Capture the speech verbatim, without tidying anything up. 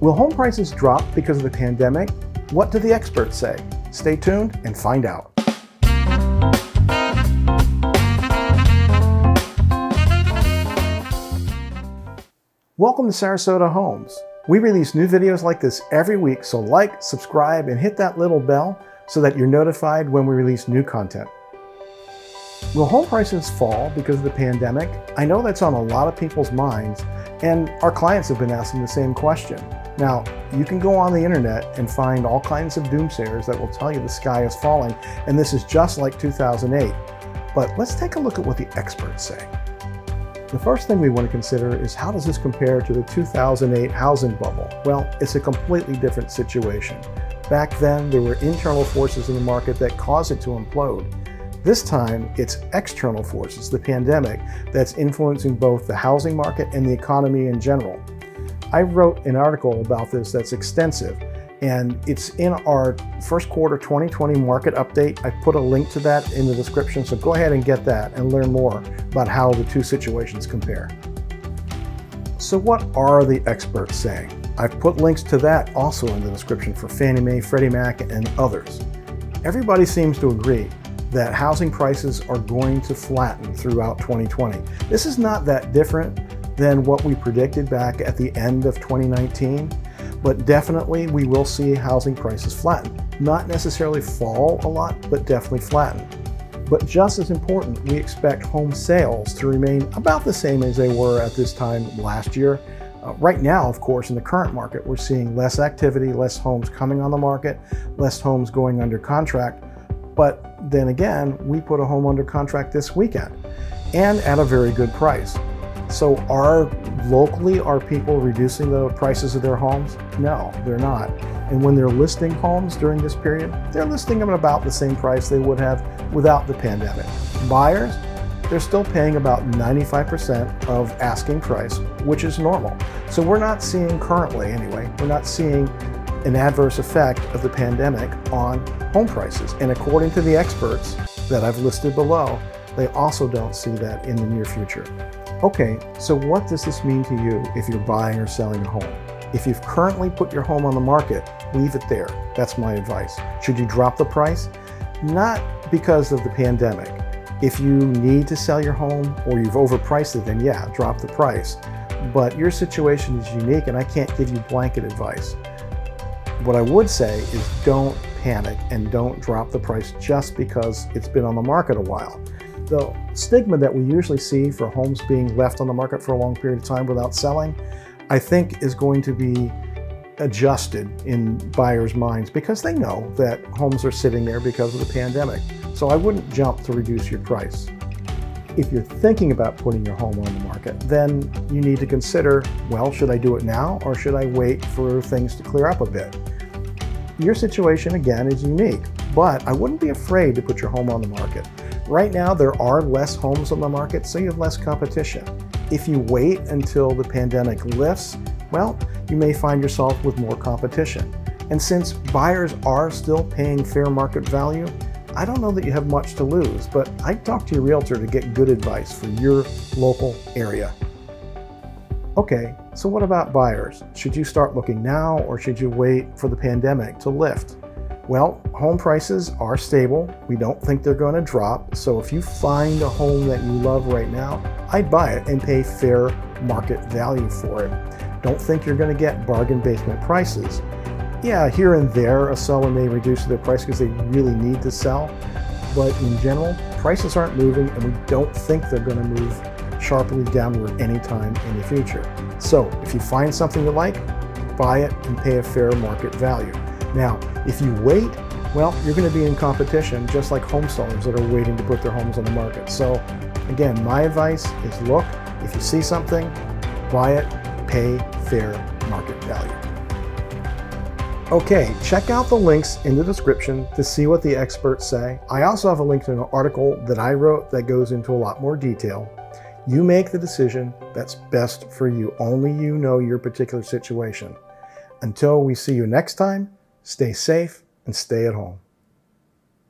Will home prices drop because of the pandemic? What do the experts say? Stay tuned and find out. Welcome to Sarasota Homes. We release new videos like this every week, so like, subscribe, and hit that little bell so that you're notified when we release new content. Will home prices fall because of the pandemic? I know that's on a lot of people's minds, and our clients have been asking the same question. Now, you can go on the internet and find all kinds of doomsayers that will tell you the sky is falling, and this is just like two thousand eight. But let's take a look at what the experts say. The first thing we want to consider is, how does this compare to the two thousand eight housing bubble? Well, it's a completely different situation. Back then, there were internal forces in the market that caused it to implode. This time, it's external forces, the pandemic, that's influencing both the housing market and the economy in general. I wrote an article about this that's extensive, and it's in our first quarter twenty twenty market update. I put a link to that in the description, so go ahead and get that and learn more about how the two situations compare. So what are the experts saying? I've put links to that also in the description for Fannie Mae, Freddie Mac, and others. Everybody seems to agree that housing prices are going to flatten throughout twenty twenty. This is not that different than what we predicted back at the end of twenty nineteen. But definitely we will see housing prices flatten. Not necessarily fall a lot, but definitely flatten. But just as important, we expect home sales to remain about the same as they were at this time last year. Uh, right now, of course, in the current market, we're seeing less activity, less homes coming on the market, less homes going under contract. But then again, we put a home under contract this weekend, and at a very good price. So are locally, are people reducing the prices of their homes? No, they're not. And when they're listing homes during this period, they're listing them at about the same price they would have without the pandemic. Buyers, they're still paying about ninety-five percent of asking price, which is normal. So we're not seeing currently anyway, we're not seeing an adverse effect of the pandemic on home prices. And according to the experts that I've listed below, they also don't see that in the near future. Okay, so what does this mean to you if you're buying or selling a home? If you've currently put your home on the market, leave it there. That's my advice. Should you drop the price? Not because of the pandemic. If you need to sell your home or you've overpriced it, then yeah, drop the price. But your situation is unique, and I can't give you blanket advice. What I would say is, don't panic and don't drop the price just because it's been on the market a while. The stigma that we usually see for homes being left on the market for a long period of time without selling, I think is going to be adjusted in buyers' minds, because they know that homes are sitting there because of the pandemic. So I wouldn't jump to reduce your price. If you're thinking about putting your home on the market, then you need to consider, well, should I do it now or should I wait for things to clear up a bit? Your situation, again, is unique, but I wouldn't be afraid to put your home on the market. Right now, there are less homes on the market, so you have less competition. If you wait until the pandemic lifts, well, you may find yourself with more competition. And since buyers are still paying fair market value, I don't know that you have much to lose, but I'd talk to your realtor to get good advice for your local area. Okay, so what about buyers? Should you start looking now, or should you wait for the pandemic to lift? Well, home prices are stable. We don't think they're going to drop. So if you find a home that you love right now, I'd buy it and pay fair market value for it. Don't think you're going to get bargain basement prices. Yeah, here and there, a seller may reduce their price because they really need to sell. But in general, prices aren't moving, and we don't think they're going to move sharply downward anytime in the future. So if you find something you like, buy it and pay a fair market value. Now, if you wait, well, you're going to be in competition, just like home sellers that are waiting to put their homes on the market. So again, my advice is, look, if you see something, buy it, pay fair market value. Okay, check out the links in the description to see what the experts say. I also have a link to an article that I wrote that goes into a lot more detail. You make the decision that's best for you. Only you know your particular situation. Until we see you next time, stay safe and stay at home.